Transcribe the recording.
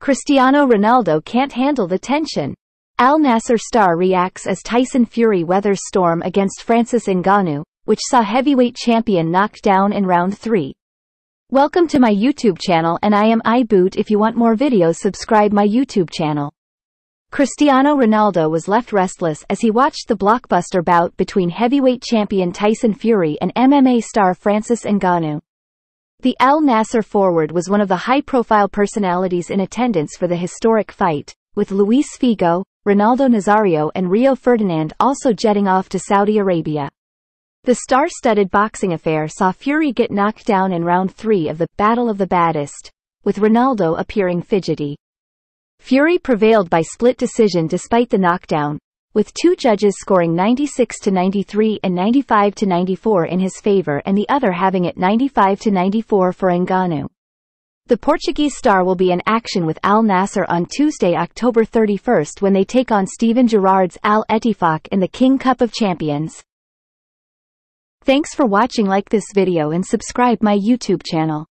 Cristiano Ronaldo can't handle the tension. Al-Nassr star reacts as Tyson Fury weathers storm against Francis Ngannou, which saw heavyweight champion knocked down in round 3. Welcome to my YouTube channel, and I am iBoot. If you want more videos, subscribe my YouTube channel. Cristiano Ronaldo was left restless as he watched the blockbuster bout between heavyweight champion Tyson Fury and MMA star Francis Ngannou. The Al-Nassr forward was one of the high-profile personalities in attendance for the historic fight, with Luis Figo, Ronaldo Nazario and Rio Ferdinand also jetting off to Saudi Arabia. The star-studded boxing affair saw Fury get knocked down in round 3 of the Battle of the Baddest, with Ronaldo appearing fidgety. Fury prevailed by split decision despite the knockdown, with two judges scoring 96-93 and 95-94 in his favor and the other having it 95-94 for Ngannou. The Portuguese star will be in action with Al-Nassr on Tuesday, October 31st when they take on Steven Gerrard's Al Etifak in the King Cup of Champions. Thanks for watching. Like this video and subscribe my YouTube channel.